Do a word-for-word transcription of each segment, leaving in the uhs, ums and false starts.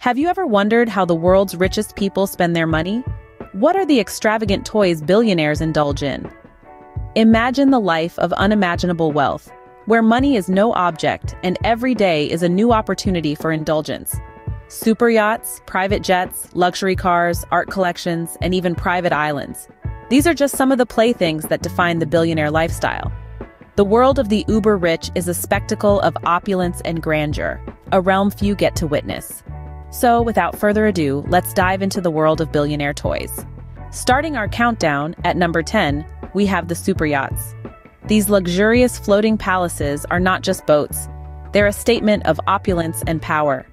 Have you ever wondered how the world's richest people spend their money? What are the extravagant toys billionaires indulge in? Imagine the life of unimaginable wealth, where money is no object and every day is a new opportunity for indulgence. Super yachts, private jets, luxury cars, art collections, and even private islands. These are just some of the playthings that define the billionaire lifestyle. The world of the uber-rich is a spectacle of opulence and grandeur, a realm few get to witness. So, without further ado, let's dive into the world of billionaire toys. Starting our countdown, at number ten, we have the superyachts. These luxurious floating palaces are not just boats, they're a statement of opulence and power.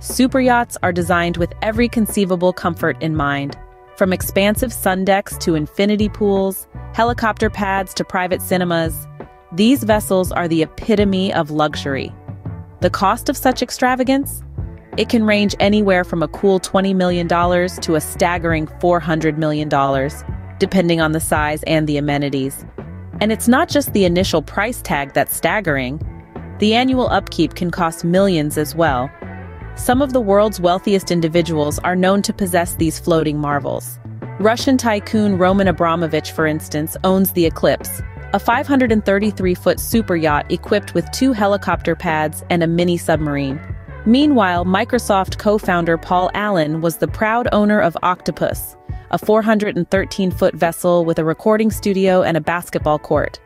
Superyachts are designed with every conceivable comfort in mind, from expansive sun decks to infinity pools, helicopter pads to private cinemas. These vessels are the epitome of luxury. The cost of such extravagance? It can range anywhere from a cool twenty million dollars to a staggering four hundred million dollars, depending on the size and the amenities. And it's not just the initial price tag that's staggering. The annual upkeep can cost millions as well. Some of the world's wealthiest individuals are known to possess these floating marvels. Russian tycoon Roman Abramovich, for instance, owns the Eclipse, a five hundred thirty-three foot superyacht equipped with two helicopter pads and a mini-submarine. Meanwhile, Microsoft co-founder Paul Allen was the proud owner of Octopus, a four hundred thirteen foot vessel with a recording studio and a basketball court.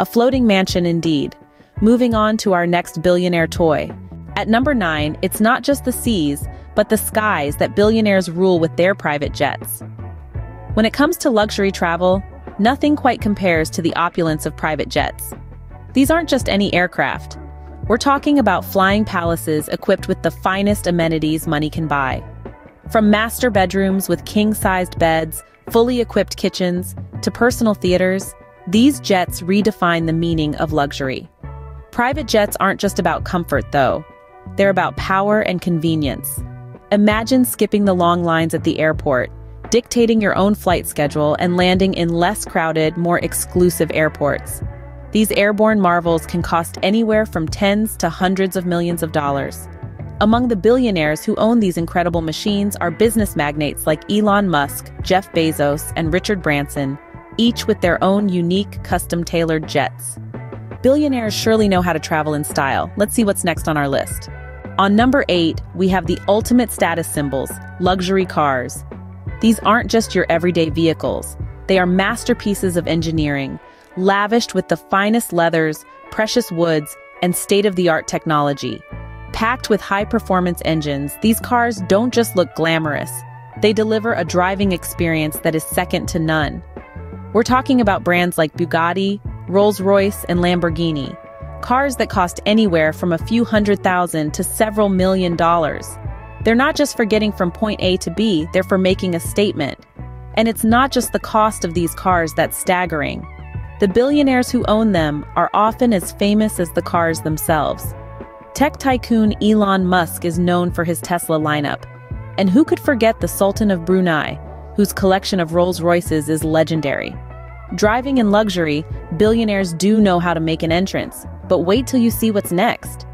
A floating mansion indeed. Moving on to our next billionaire toy. At number nine, it's not just the seas, but the skies that billionaires rule with their private jets. When it comes to luxury travel, nothing quite compares to the opulence of private jets. These aren't just any aircraft. We're talking about flying palaces equipped with the finest amenities money can buy. From master bedrooms with king-sized beds, fully equipped kitchens, to personal theaters, these jets redefine the meaning of luxury. Private jets aren't just about comfort, though. They're about power and convenience. Imagine skipping the long lines at the airport, dictating your own flight schedule, and landing in less crowded, more exclusive airports. These airborne marvels can cost anywhere from tens to hundreds of millions of dollars. Among the billionaires who own these incredible machines are business magnates like Elon Musk, Jeff Bezos, and Richard Branson, each with their own unique, custom-tailored jets. Billionaires surely know how to travel in style. Let's see what's next on our list. On number eight, we have the ultimate status symbols, luxury cars. These aren't just your everyday vehicles. They are masterpieces of engineering, lavished with the finest leathers, precious woods, and state-of-the-art technology. Packed with high-performance engines, these cars don't just look glamorous. They deliver a driving experience that is second to none. We're talking about brands like Bugatti, Rolls-Royce, and Lamborghini. Cars that cost anywhere from a few hundred thousand to several million dollars. They're not just for getting from point A to B, they're for making a statement. And it's not just the cost of these cars that's staggering. The billionaires who own them are often as famous as the cars themselves. Tech tycoon Elon Musk is known for his Tesla lineup. And who could forget the Sultan of Brunei, whose collection of Rolls-Royces is legendary. Driving in luxury, billionaires do know how to make an entrance, but wait till you see what's next.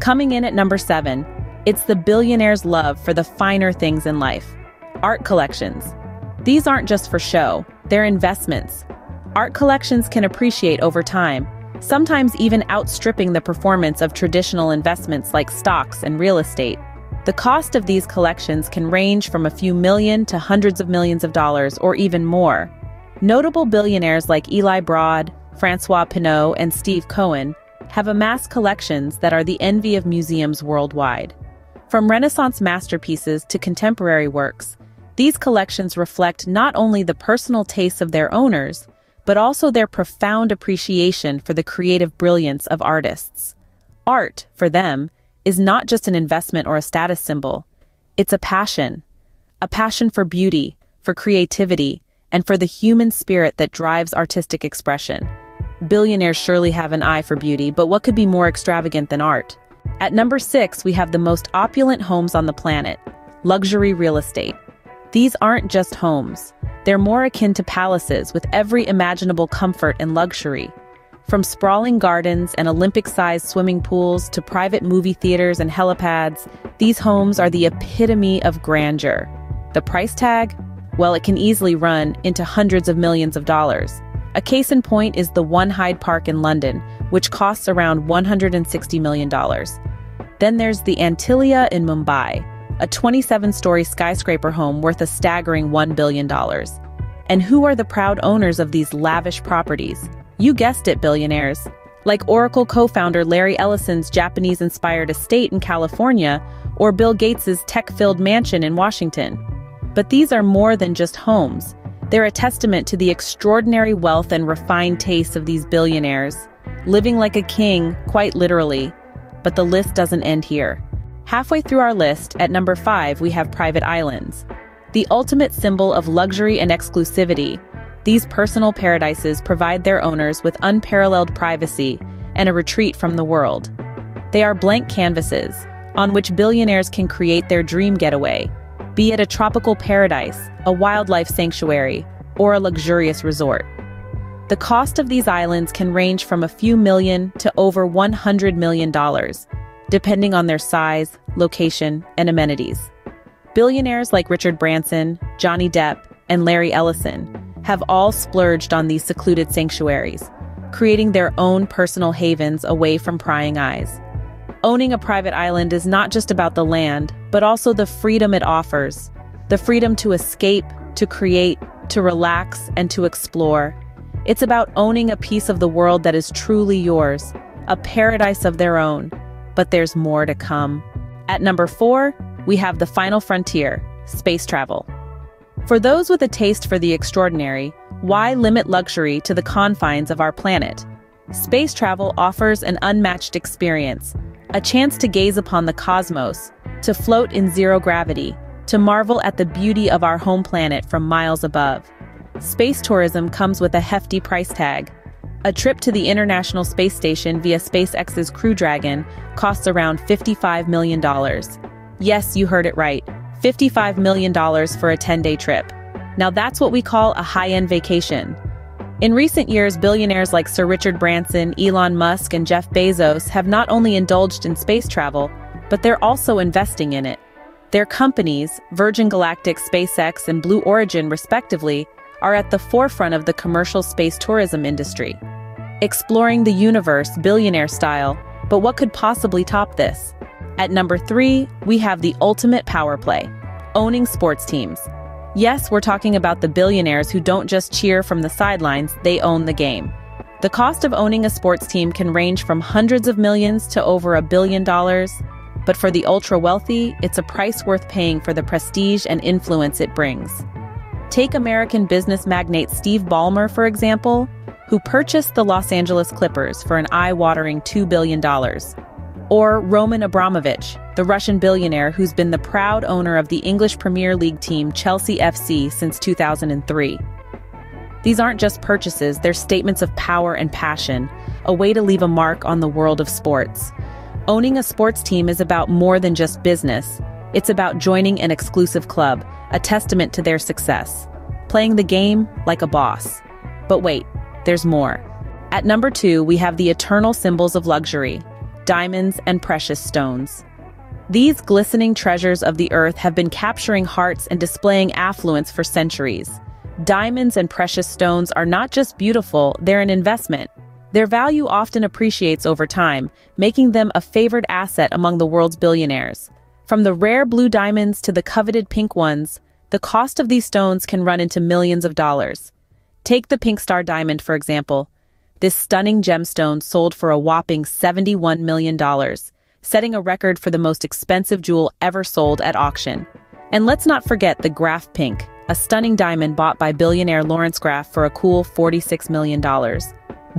Coming in at number seven, it's the billionaire's love for the finer things in life. Art collections. These aren't just for show, they're investments. Art collections can appreciate over time, sometimes even outstripping the performance of traditional investments like stocks and real estate. The cost of these collections can range from a few million to hundreds of millions of dollars or even more. Notable billionaires like Eli Broad, François Pinault, and Steve Cohen have amassed collections that are the envy of museums worldwide. From Renaissance masterpieces to contemporary works, these collections reflect not only the personal tastes of their owners, but also their profound appreciation for the creative brilliance of artists. Art, for them, is not just an investment or a status symbol. It's a passion. A passion for beauty, for creativity, and for the human spirit that drives artistic expression. Billionaires surely have an eye for beauty, but what could be more extravagant than art? At number six, we have the most opulent homes on the planet, luxury real estate. These aren't just homes. They're more akin to palaces with every imaginable comfort and luxury. From sprawling gardens and Olympic-sized swimming pools to private movie theaters and helipads, these homes are the epitome of grandeur. The price tag? Well, it can easily run into hundreds of millions of dollars. A case in point is the One Hyde Park in London, which costs around one hundred sixty million dollars. Then there's the Antilia in Mumbai, a twenty-seven-story skyscraper home worth a staggering one billion dollars. And who are the proud owners of these lavish properties? You guessed it, billionaires. Like Oracle co-founder Larry Ellison's Japanese-inspired estate in California or Bill Gates's tech-filled mansion in Washington. But these are more than just homes. They're a testament to the extraordinary wealth and refined tastes of these billionaires, living like a king, quite literally. But the list doesn't end here. Halfway through our list, at number five, we have private islands. The ultimate symbol of luxury and exclusivity, these personal paradises provide their owners with unparalleled privacy and a retreat from the world. They are blank canvases on which billionaires can create their dream getaway, be it a tropical paradise, a wildlife sanctuary, or a luxurious resort. The cost of these islands can range from a few million to over one hundred million dollars, depending on their size, location, and amenities. Billionaires like Richard Branson, Johnny Depp, and Larry Ellison have all splurged on these secluded sanctuaries, creating their own personal havens away from prying eyes. Owning a private island is not just about the land, but also the freedom it offers, the freedom to escape, to create, to relax, and to explore. It's about owning a piece of the world that is truly yours, a paradise of their own. But there's more to come. At number four, we have the final frontier, space travel. For those with a taste for the extraordinary, why limit luxury to the confines of our planet? Space travel offers an unmatched experience, a chance to gaze upon the cosmos, to float in zero gravity, to marvel at the beauty of our home planet from miles above. Space tourism comes with a hefty price tag. A trip to the International Space Station via SpaceX's Crew Dragon costs around fifty-five million dollars. Yes, you heard it right. fifty-five million dollars for a ten-day trip. Now that's what we call a high-end vacation. In recent years, billionaires like Sir Richard Branson, Elon Musk, and Jeff Bezos have not only indulged in space travel, but they're also investing in it. Their companies, Virgin Galactic, SpaceX, and Blue Origin, respectively, are at the forefront of the commercial space tourism industry. Exploring the universe billionaire style, but what could possibly top this? At number three, we have the ultimate power play, owning sports teams. Yes, we're talking about the billionaires who don't just cheer from the sidelines, they own the game. The cost of owning a sports team can range from hundreds of millions to over a billion dollars, but for the ultra-wealthy, it's a price worth paying for the prestige and influence it brings. Take American business magnate Steve Ballmer, for example, who purchased the Los Angeles Clippers for an eye-watering two billion dollars. Or Roman Abramovich, the Russian billionaire who's been the proud owner of the English Premier League team Chelsea F C since two thousand three. These aren't just purchases, they're statements of power and passion, a way to leave a mark on the world of sports. Owning a sports team is about more than just business. It's about joining an exclusive club, a testament to their success. Playing the game like a boss. But wait, there's more. At number two, we have the eternal symbols of luxury, diamonds, and precious stones. These glistening treasures of the earth have been capturing hearts and displaying affluence for centuries. Diamonds and precious stones are not just beautiful, they're an investment. Their value often appreciates over time, making them a favored asset among the world's billionaires. From the rare blue diamonds to the coveted pink ones, the cost of these stones can run into millions of dollars. Take the Pink Star Diamond, for example. This stunning gemstone sold for a whopping seventy-one million dollars, setting a record for the most expensive jewel ever sold at auction. And let's not forget the Graff pink, a stunning diamond bought by billionaire Lawrence Graff for a cool forty-six million dollars.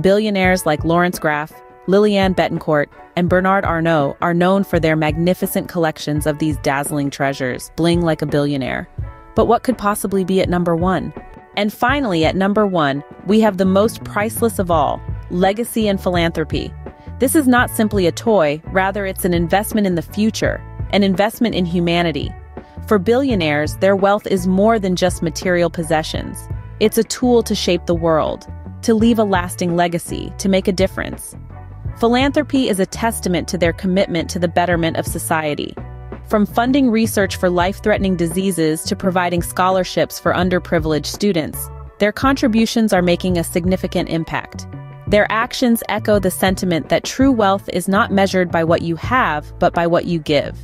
Billionaires like Lawrence Graff, Liliane Bettencourt, and Bernard Arnault are known for their magnificent collections of these dazzling treasures, bling like a billionaire. But what could possibly be at number one? And finally, at number one, we have the most priceless of all, legacy and philanthropy. This is not simply a toy, rather it's an investment in the future, an investment in humanity. For billionaires, their wealth is more than just material possessions. It's a tool to shape the world, to leave a lasting legacy, to make a difference. Philanthropy is a testament to their commitment to the betterment of society. From funding research for life-threatening diseases to providing scholarships for underprivileged students, their contributions are making a significant impact. Their actions echo the sentiment that true wealth is not measured by what you have, but by what you give.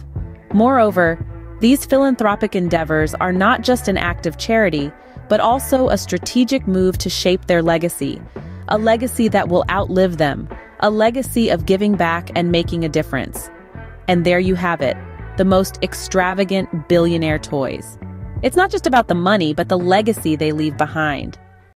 Moreover, these philanthropic endeavors are not just an act of charity, but also a strategic move to shape their legacy, a legacy that will outlive them, a legacy of giving back and making a difference. And there you have it, the most extravagant billionaire toys. It's not just about the money, but the legacy they leave behind.